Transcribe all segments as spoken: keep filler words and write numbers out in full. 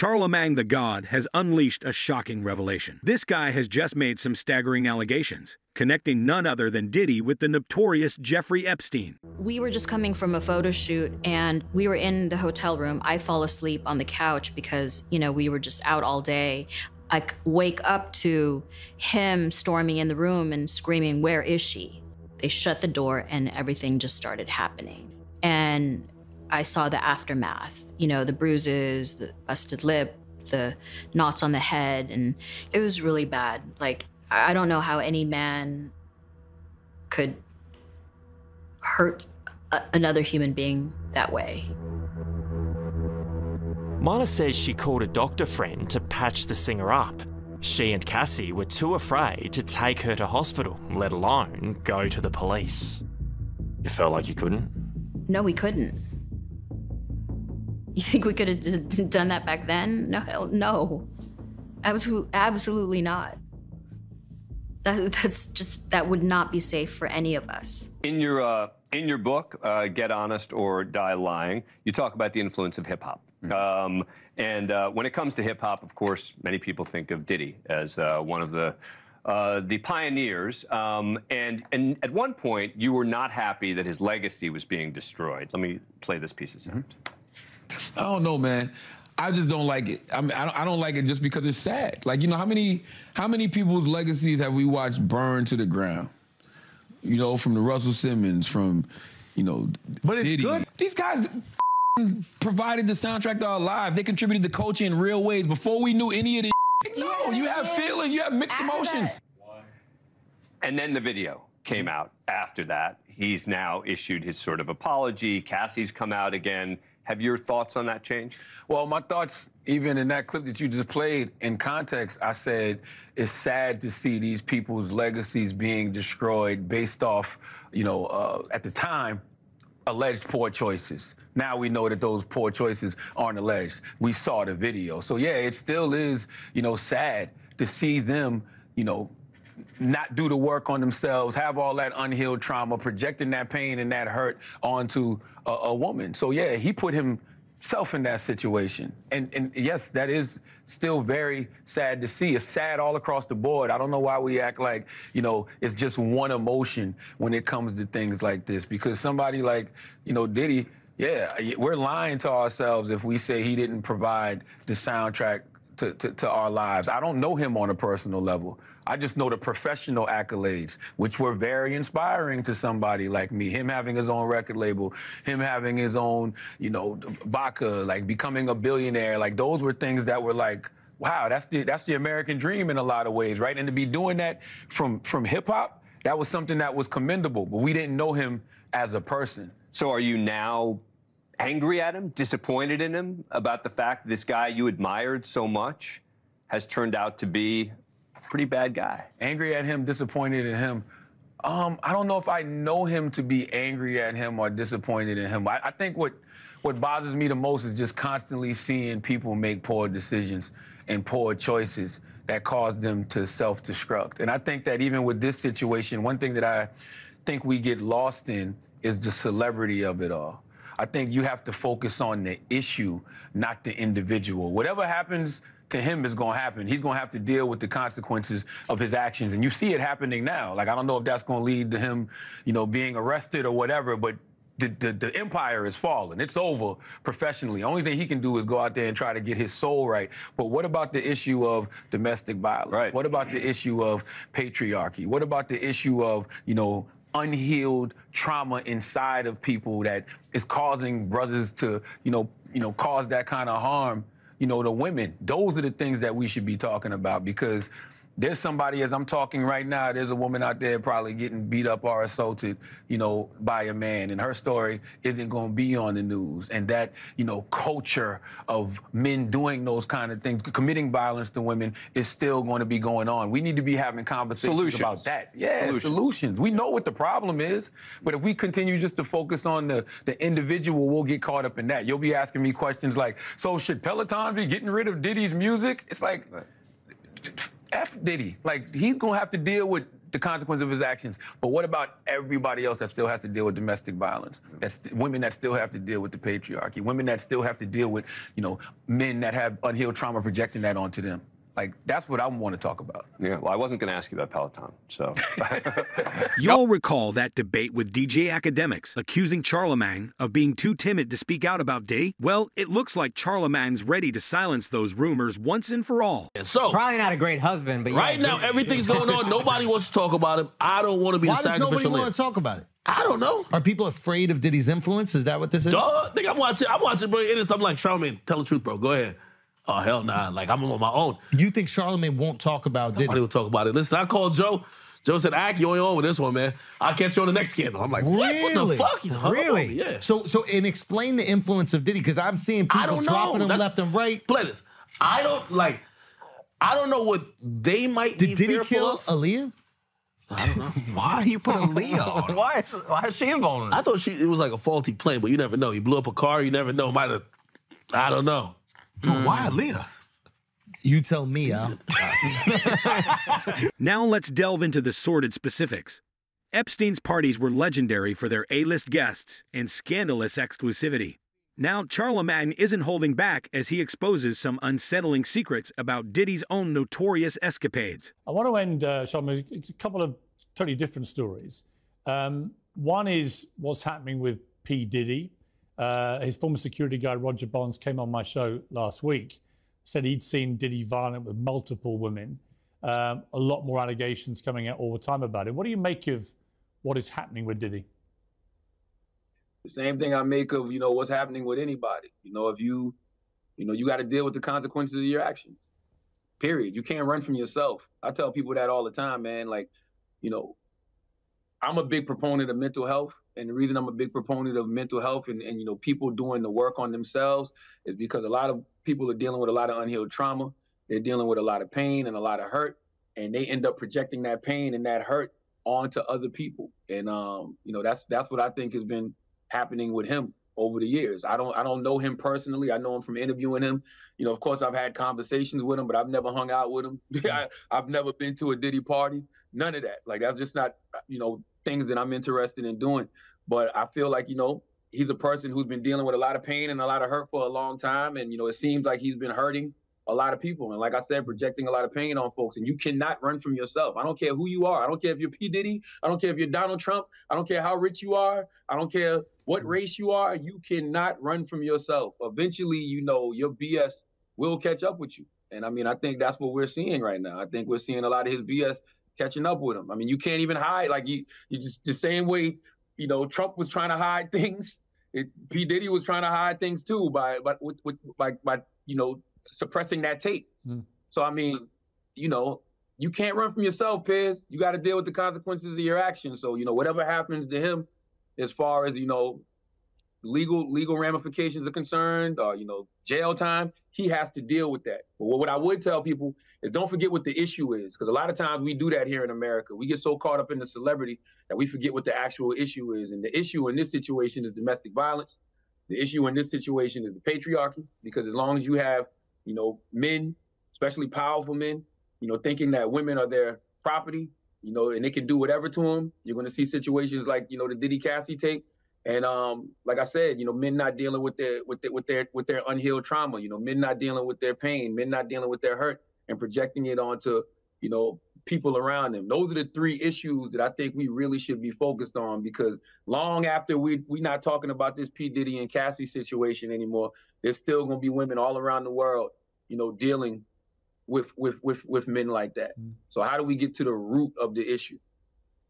Charlamagne Tha God has unleashed a shocking revelation. This guy has just made some staggering allegations, connecting none other than Diddy with the notorious Jeffrey Epstein. We were just coming from a photo shoot and we were in the hotel room. I fall asleep on the couch because, you know, we were just out all day. I wake up to him storming in the room and screaming, "Where is she?" They shut the door and everything just started happening. And I saw the aftermath, you know, the bruises, the busted lip, the knots on the head, and it was really bad. Like, I don't know how any man could hurt a- another human being that way. Mana says she called a doctor friend to patch the singer up. She and Cassie were too afraid to take her to hospital, let alone go to the police. You felt like you couldn't? No, we couldn't. You think we could have d- done that back then? No, hell no. Absol- absolutely not. That, that's just, that would not be safe for any of us. In your, uh, in your book, uh, Get Honest or Die Lying, you talk about the influence of hip-hop. Mm-hmm. Um, and uh, when it comes to hip-hop, of course, many people think of Diddy as uh, one of the uh, the pioneers. Um, and, and at one point, you were not happy that his legacy was being destroyed. Let me play this piece of sound. I don't know, man. I just don't like it. I mean, I don't, I don't like it just because it's sad. Like, you know, how many how many people's legacies have we watched burn to the ground? You know, from the Russell Simmons, from, you know, but it's Diddy. Good. These guys provided the soundtrack to our lives. They contributed to culture in real ways before we knew any of this. Yeah, no, you have yeah. feeling, you have mixed after emotions. That. And then the video came out after that. He's now issued his sort of apology. Cassie's come out again. Have your thoughts on that change? Well, my thoughts, even in that clip that you just played, in context, I said it's sad to see these people's legacies being destroyed based off, you know, uh, at the time, alleged poor choices. Now we know that those poor choices aren't alleged. We saw the video. So, yeah, it still is, you know, sad to see them, you know, not do the work on themselves, have all that unhealed trauma, projecting that pain and that hurt onto a, a woman. So, yeah, he put himself in that situation. And, and, yes, that is still very sad to see. It's sad all across the board. I don't know why we act like, you know, it's just one emotion when it comes to things like this. Because somebody like, you know, Diddy, yeah, we're lying to ourselves if we say he didn't provide the soundtrack To, to, to our lives. I don't know him on a personal level. I just know the professional accolades, which were very inspiring to somebody like me. Him having his own record label, him having his own, you know, vodka, like becoming a billionaire. Like those were things that were like, wow, that's the that's the American dream in a lot of ways, right? And to be doing that from from hip hop, that was something that was commendable, but we didn't know him as a person. So are you now angry at him, disappointed in him about the fact this guy you admired so much has turned out to be a pretty bad guy? Angry at him, disappointed in him. Um, I don't know if I know him to be angry at him or disappointed in him. I, I think what, what bothers me the most is just constantly seeing people make poor decisions and poor choices that cause them to self-destruct. And I think that even with this situation, one thing that I think we get lost in is the celebrity of it all. I think you have to focus on the issue, not the individual. Whatever happens to him is going to happen. He's going to have to deal with the consequences of his actions. And you see it happening now. Like, I don't know if that's going to lead to him, you know, being arrested or whatever, but the, the, the empire is falling. It's over professionally. Only thing he can do is go out there and try to get his soul right. But what about the issue of domestic violence? Right. What about the issue of patriarchy? What about the issue of, you know, unhealed trauma inside of people that is causing brothers to, you know, you know, cause that kind of harm, you know, to women? Those are the things that we should be talking about, because there's somebody, as I'm talking right now, there's a woman out there probably getting beat up or assaulted, you know, by a man, and her story isn't going to be on the news. And that, you know, culture of men doing those kind of things, committing violence to women, is still going to be going on. We need to be having conversations solutions. about that. Yeah, solutions. solutions. We know what the problem is, but if we continue just to focus on the, the individual, we'll get caught up in that. You'll be asking me questions like, so should Peloton be getting rid of Diddy's music? It's like... Right. F Diddy. Like, he's going to have to deal with the consequence of his actions. But what about everybody else that still has to deal with domestic violence? That's women that still have to deal with the patriarchy, women that still have to deal with, you know, men that have unhealed trauma projecting that onto them. Like, that's what I want to talk about. Yeah, well, I wasn't going to ask you about Peloton, so. Y'all recall that debate with D J Academics accusing Charlamagne of being too timid to speak out about Diddy? Well, it looks like Charlamagne's ready to silence those rumors once and for all. And so, probably not a great husband, but right now, everything's going on. Nobody wants to talk about him. I don't want to be the sacrificial lamb. Why does nobody want to talk about it? I don't know. Are people afraid of Diddy's influence? Is that what this is? Duh, nigga, I'm watching, I'm watching, bro. It is, I'm like, Charlamagne, tell the truth, bro. Go ahead. Oh, hell nah. Like, I'm on my own. You think Charlamagne won't talk about Diddy? Nobody will talk about it. Listen, I called Joe. Joe said, Ack, you ain't on with this one, man. I'll catch you on the next scandal. I'm like, what? Really? What the fuck? He's really? Me. Yeah. So, so, and explain the influence of Diddy, because I'm seeing people dropping him That's, left and right. Play this. I don't, like, I don't know what they might Did be Diddy fearful kill of. Aaliyah? I don't know. Why you put Aaliyah on? Why is, why is she involved in this? I thought she, it was like a faulty plane, but you never know. He blew up a car, you never know. Might have, I don't know. But mm. why Aaliyah? You tell me, Al. Now let's delve into the sordid specifics. Epstein's parties were legendary for their A-list guests and scandalous exclusivity. Now Charlamagne isn't holding back as he exposes some unsettling secrets about Diddy's own notorious escapades. I want to end, uh, Charlamagne, a couple of totally different stories. Um, one is what's happening with P. Diddy. Uh, his former security guy, Roger Bonds, came on my show last week, said he'd seen Diddy violent with multiple women. Um, a lot more allegations coming out all the time about it. What do you make of what is happening with Diddy? The same thing I make of, you know, what's happening with anybody. You know, if you, you know, you got to deal with the consequences of your actions, period. You can't run from yourself. I tell people that all the time, man. Like, you know, I'm a big proponent of mental health. And the reason I'm a big proponent of mental health and, and, you know, people doing the work on themselves is because a lot of people are dealing with a lot of unhealed trauma. They're dealing with a lot of pain and a lot of hurt, and they end up projecting that pain and that hurt onto other people. And, um, you know, that's that's what I think has been happening with him over the years. I don't I don't know him personally. I know him from interviewing him. You know, of course, I've had conversations with him, but I've never hung out with him. I, I've never been to a Diddy party. None of that. Like, that's just not, you know, things that I'm interested in doing. But I feel like, you know, he's a person who's been dealing with a lot of pain and a lot of hurt for a long time. And, you know, it seems like he's been hurting a lot of people. And like I said, projecting a lot of pain on folks. And you cannot run from yourself. I don't care who you are. I don't care if you're P. Diddy. I don't care if you're Donald Trump. I don't care how rich you are. I don't care what race you are. You cannot run from yourself. Eventually, you know, your B S will catch up with you. And I mean, I think that's what we're seeing right now. I think we're seeing a lot of his B S catching up with him. I mean, you can't even hide. Like, you, you just the same way, you know, Trump was trying to hide things. It, P. Diddy was trying to hide things too by, by, with, with, by, by you know, suppressing that tape. Mm. So, I mean, you know, you can't run from yourself, Piz. You got to deal with the consequences of your actions. So, you know, whatever happens to him as far as, you know, legal legal ramifications are concerned, or, you know, jail time, he has to deal with that. But what I would tell people is don't forget what the issue is, because a lot of times we do that here in America. We get so caught up in the celebrity that we forget what the actual issue is. And the issue in this situation is domestic violence. The issue in this situation is the patriarchy, because as long as you have, you know, men, especially powerful men, you know, thinking that women are their property, you know, and they can do whatever to them, you're going to see situations like, you know, the Diddy Cassie tape. And um, like I said, you know, men not dealing with their with their, with their with their unhealed trauma. You know, men not dealing with their pain, men not dealing with their hurt, and projecting it onto, you know, people around them. Those are the three issues that I think we really should be focused on, because long after we we're not talking about this P. Diddy and Cassie situation anymore, there's still gonna be women all around the world, you know, dealing with with with with men like that. Mm-hmm. So how do we get to the root of the issue?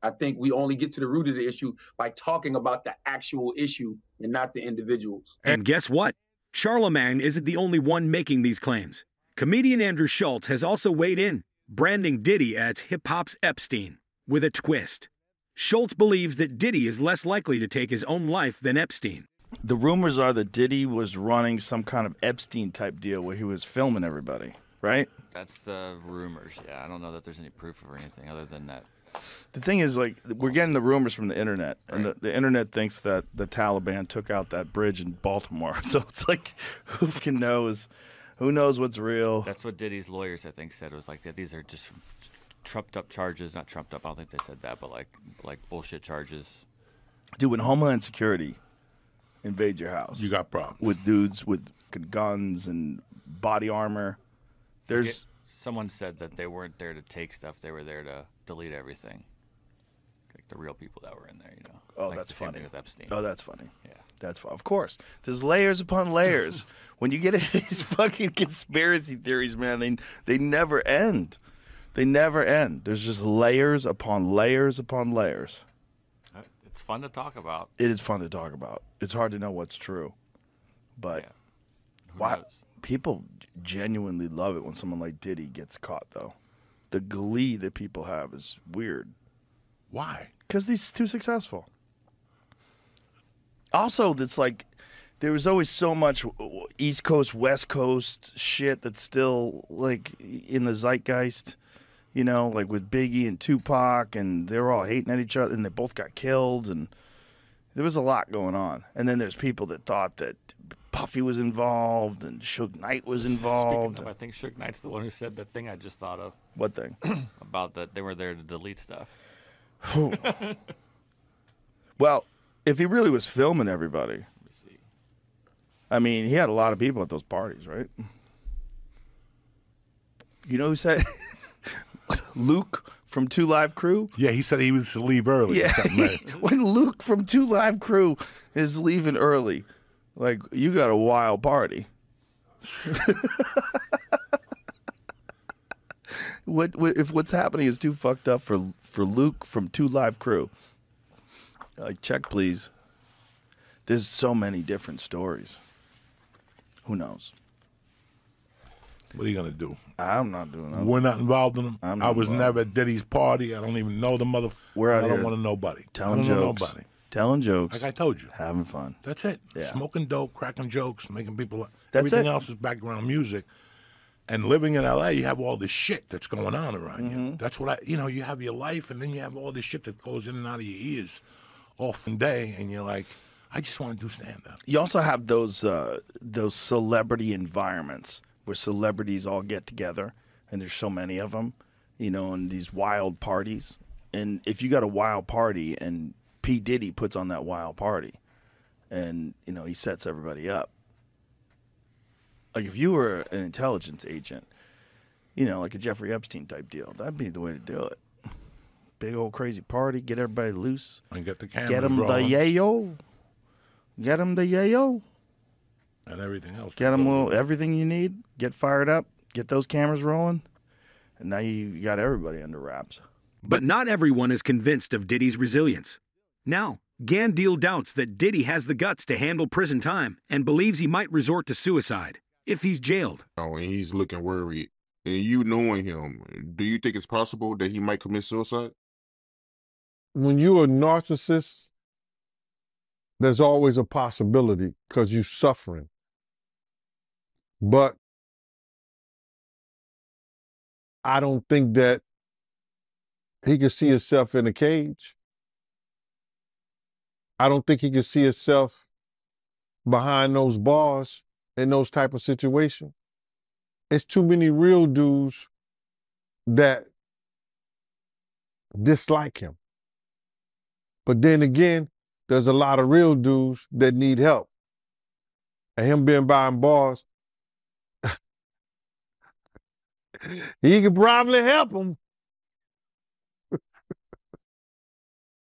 I think we only get to the root of the issue by talking about the actual issue and not the individuals. And guess what? Charlamagne isn't the only one making these claims. Comedian Andrew Schulz has also weighed in, branding Diddy as hip-hop's Epstein, with a twist. Schulz believes that Diddy is less likely to take his own life than Epstein. The rumors are that Diddy was running some kind of Epstein-type deal where he was filming everybody, right? That's the rumors, yeah. I don't know that there's any proof or anything other than that. The thing is, like, we're getting the rumors from the internet, and the, the internet thinks that the Taliban took out that bridge in Baltimore. So it's like, who can knows? Who knows what's real? That's what Diddy's lawyers, I think, said. It was like, these are just trumped up charges, not trumped up, I don't think they said that, but like like bullshit charges. Dude, when Homeland Security invade your house, you got problems with dudes with guns and body armor. There's Forget, someone said that they weren't there to take stuff; they were there to delete everything. Like the real people that were in there, you know. Oh, like that's funny. With Epstein. Oh, that's funny. Yeah, that's of course. There's layers upon layers. When you get into these fucking conspiracy theories, man, they they never end. They never end. There's just layers upon layers upon layers. It's fun to talk about. It is fun to talk about. It's hard to know what's true, but yeah. Why knows? People genuinely love it when someone like Diddy gets caught, though. The glee that people have is weird. Why? Because he's too successful. Also, it's like there was always so much East Coast, West Coast shit that's still like in the zeitgeist. You know, like with Biggie and Tupac, and they were all hating at each other, and they both got killed, and there was a lot going on. And then there's people that thought that Puffy was involved, and Suge Knight was involved. Speaking of, I think Suge Knight's the one who said that thing I just thought of. What thing? About that they were there to delete stuff. Well, if he really was filming everybody, let me see. I mean, he had a lot of people at those parties, right? You know who said... Luke from Two Live Crew. Yeah, he said he was to leave early. Yeah. Or something, right? When Luke from Two Live Crew is leaving early, like, you got a wild party. what, what if what's happening is too fucked up for for Luke from Two Live Crew? Like, check please. There's so many different stories. Who knows? What are you gonna do? I'm not doing that. We're not involved in them. I'm not I was involved. Never at Diddy's party. I don't even know the motherfucker. We're out I don't here. Want to nobody. Telling I don't jokes. Know nobody. Telling jokes. Like I told you. Having fun. That's it. Yeah. Smoking dope, cracking jokes, making people. That's everything it. Else is background music. And living in L A, you have all this shit that's going on around mm-hmm. you. That's what I. You know, you have your life, and then you have all this shit that goes in and out of your ears, off and day, and you're like, I just want to do stand up. You also have those uh, those celebrity environments. Where celebrities all get together, and there's so many of them, you know, and these wild parties. And if you got a wild party and P. Diddy puts on that wild party and, you know, he sets everybody up. Like if you were an intelligence agent, you know, like a Jeffrey Epstein type deal, that'd be the way to do it. Big old crazy party, get everybody loose. And get the cameras Get them rolling. the yayo. Get them the yayo. And everything else. Get them a little, everything you need, get fired up, get those cameras rolling, and now you got everybody under wraps. But not everyone is convinced of Diddy's resilience. Now, Gandil doubts that Diddy has the guts to handle prison time and believes he might resort to suicide if he's jailed. Oh, and he's looking worried. And you knowing him, do you think it's possible that he might commit suicide? When you're a narcissist, there's always a possibility because you're suffering. But I don't think that he could see himself in a cage. I don't think he could see himself behind those bars in those type of situations. It's too many real dudes that dislike him. But then again, there's a lot of real dudes that need help. And him being behind bars, he could probably help them.